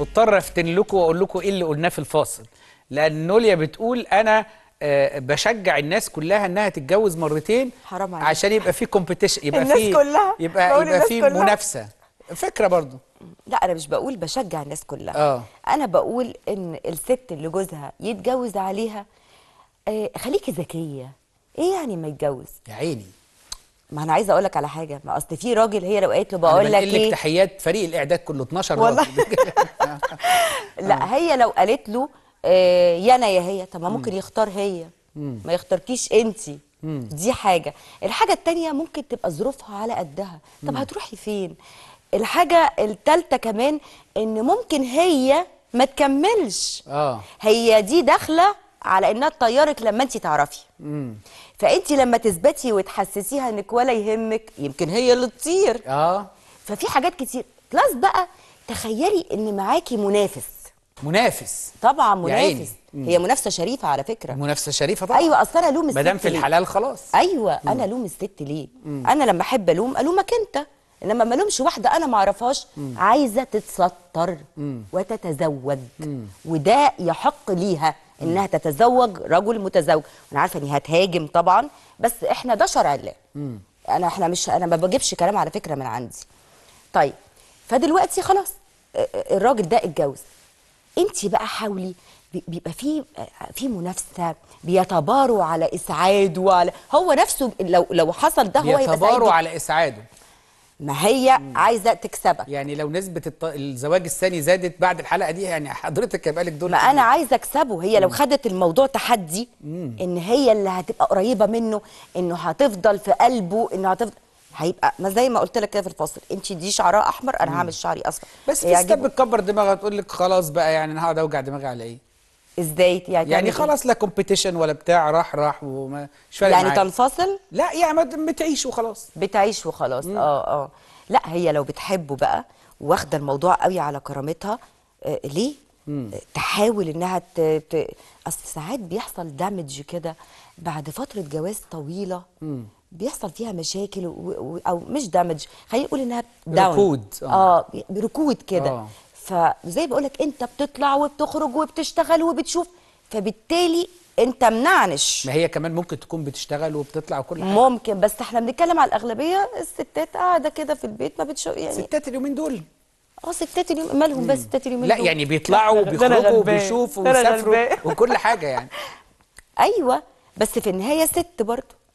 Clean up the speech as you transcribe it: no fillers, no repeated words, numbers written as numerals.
مضطر افتن لكم واقول لكم ايه اللي قلناه في الفاصل، لان نوليا بتقول انا بشجع الناس كلها انها تتجوز مرتين، حرام عليك، عشان يبقى في كومبيتيشن، يبقى في يبقى في منافسه. فكره برضو. لا انا مش بقول بشجع الناس كلها، انا بقول ان الست اللي جوزها يتجوز عليها خليكي ذكيه. ايه يعني ما يتجوز؟ يا عيني، ما انا عايزه اقول لك على حاجه، ما اصل في راجل هي لو قالت له بقول لك ايه، تحيات فريق الاعداد كله 12 راجل لا هي لو قالت له يا انا يا هي، طب ما ممكن يختار هي، ما يختاركيش انتي. دي حاجه. الحاجه الثانيه ممكن تبقى ظروفها على قدها، طب هتروحي فين؟ الحاجه الثالثه كمان ان ممكن هي ما تكملش، هي دي داخله على انها تطيرك لما انت تعرفي. فانت لما تثبتي وتحسسيها انك ولا يهمك، يمكن هي اللي تطير. ففي حاجات كتير. بلس بقى تخيلي ان معاكي منافس، طبعا منافس، هي منافسه شريفه على فكره، منافسه شريفه طبعا. ايوه، اصل انا الوم الست مادام في الحلال خلاص. ايوه، انا الوم الست ليه؟ انا لما احب الومك انت، انما ما الومش واحده انا ما اعرفهاش عايزه تتستر وتتزوج، وده يحق ليها انها تتزوج رجل متزوج. انا عارفه اني هتهاجم طبعا، بس احنا ده شرع الله. احنا مش، انا ما بجيبش كلام على فكره من عندي. طيب، فدلوقتي خلاص الراجل ده اتجوز، انت بقى حاولي، بيبقى في منافسه، بيتباروا على اسعاده، وعلى هو نفسه لو حصل ده هو بيتباروا على اسعاده. ما هي عايزه تكسبك، يعني لو نسبه الزواج الثاني زادت بعد الحلقه دي، يعني حضرتك هيبقى لك دور. ما انا عايزه اكسبه. هي لو خدت الموضوع تحدي، ان هي اللي هتبقى قريبه منه، انه هتفضل في قلبه، انه هتفضل، هيبقى ما زي ما قلت لك كده في الفاصل، انت دي شعرها احمر، انا هعمل شعري اصفر. بس في ست بتكبر دماغها، تقول لك خلاص بقى، يعني انا هقعد اوجع دماغي على ايه؟ ازاي يعني خلاص، لا كومبيتيشن ولا بتاع، راح ومش فارق يعني معاك. تنفصل؟ لا يعني بتعيش وخلاص، بتعيش وخلاص. لا، هي لو بتحبه بقى واخده الموضوع قوي على كرامتها، ليه تحاول انها اصل ساعات بيحصل دامج كده بعد فتره جواز طويله، بيحصل فيها مشاكل او مش دامج، خلينا نقول انها ركود. ركود كده. فزي بقولك انت بتطلع وبتخرج وبتشتغل وبتشوف، فبالتالي انت منعنش. ما هي كمان ممكن تكون بتشتغل وبتطلع وكل حاجه ممكن، بس احنا بنتكلم على الاغلبيه، الستات قاعده كده في البيت ما بتشوف. يعني ستات اليومين دول، ستات اليومين مالهم بس ستات اليومين دول؟ لا يعني بيطلعوا وبيخرجوا وبيشوفوا ويسافروا وكل حاجه يعني. ايوه، بس في النهايه ست برضه.